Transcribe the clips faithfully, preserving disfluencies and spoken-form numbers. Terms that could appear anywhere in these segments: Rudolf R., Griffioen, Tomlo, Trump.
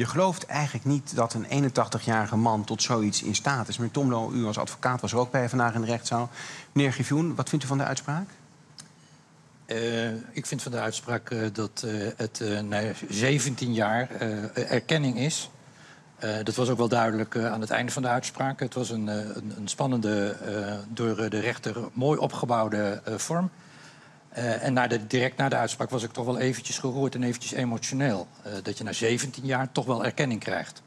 Je gelooft eigenlijk niet dat een eenentachtigjarige man tot zoiets in staat is. Meneer Tomlo, u als advocaat was er ook bij vandaag in de rechtszaal. Meneer Griffioen, wat vindt u van de uitspraak? Uh, ik vind van de uitspraak uh, dat uh, het uh, na zeventien jaar uh, erkenning is. Uh, dat was ook wel duidelijk uh, aan het einde van de uitspraak. Het was een, uh, een, een spannende, uh, door de rechter mooi opgebouwde uh, vorm. Uh, en na de, direct na de uitspraak was ik toch wel eventjes geroerd en eventjes emotioneel. Uh, dat je na zeventien jaar toch wel erkenning krijgt.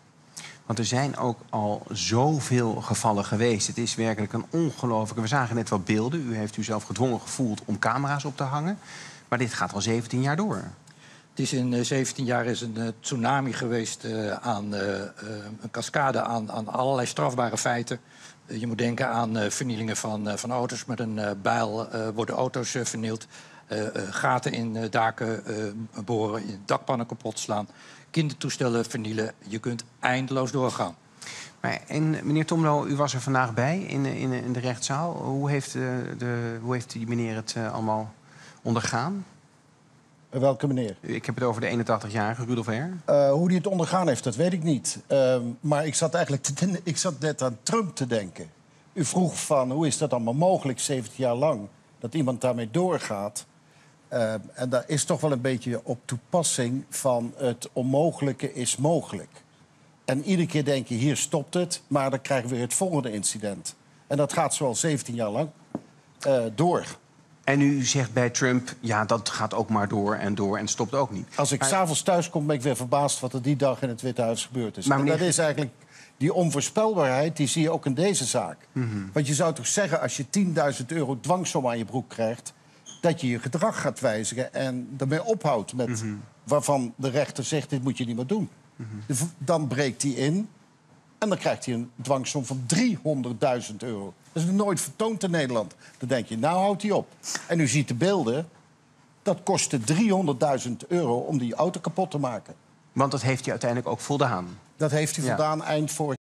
Want er zijn ook al zoveel gevallen geweest. Het is werkelijk een ongelooflijke... We zagen net wat beelden. U heeft u zelf gedwongen gevoeld om camera's op te hangen. Maar dit gaat al zeventien jaar door. Het is in uh, zeventien jaar is een uh, tsunami geweest uh, aan uh, uh, een cascade aan, aan allerlei strafbare feiten. Uh, je moet denken aan uh, vernielingen van, uh, van auto's. Met een uh, bijl uh, worden auto's uh, vernield. Uh, uh, gaten in uh, daken uh, boren, dakpannen kapot slaan. Kindertoestellen vernielen. Je kunt eindeloos doorgaan. Maar, en meneer Tomlo, u was er vandaag bij in, in, in de rechtszaal. Hoe heeft, uh, de, hoe heeft die meneer het uh, allemaal ondergaan? Welke meneer? Ik heb het over de eenentachtigjarige, Rudolf R. Uh, hoe die het ondergaan heeft, dat weet ik niet. Uh, maar ik zat eigenlijk te, ik zat net aan Trump te denken. U vroeg van, hoe is dat allemaal mogelijk, zeventien jaar lang, dat iemand daarmee doorgaat? Uh, en daar is toch wel een beetje op toepassing van het onmogelijke is mogelijk. En iedere keer denk je, hier stopt het, maar dan krijgen we weer het volgende incident. En dat gaat zoal zeventien jaar lang uh, door. En u zegt bij Trump, ja, dat gaat ook maar door en door en stopt ook niet. Als ik maar... 's avonds thuis kom, ben ik weer verbaasd wat er die dag in het Witte Huis gebeurd is. Maar meneer... En dat is eigenlijk die onvoorspelbaarheid, die zie je ook in deze zaak. Mm-hmm. Want je zou toch zeggen, als je tienduizend euro dwangsom aan je broek krijgt... dat je je gedrag gaat wijzigen en daarmee ophoudt met mm-hmm. waarvan de rechter zegt, dit moet je niet meer doen. Mm-hmm. Dan breekt hij in en dan krijgt hij een dwangsom van driehonderdduizend euro. Dat is nooit vertoond in Nederland. Dan denk je, nou houdt hij op. En u ziet de beelden, dat kostte driehonderdduizend euro om die auto kapot te maken. Want dat heeft hij uiteindelijk ook voldaan. Dat heeft hij voldaan eind vorig jaar.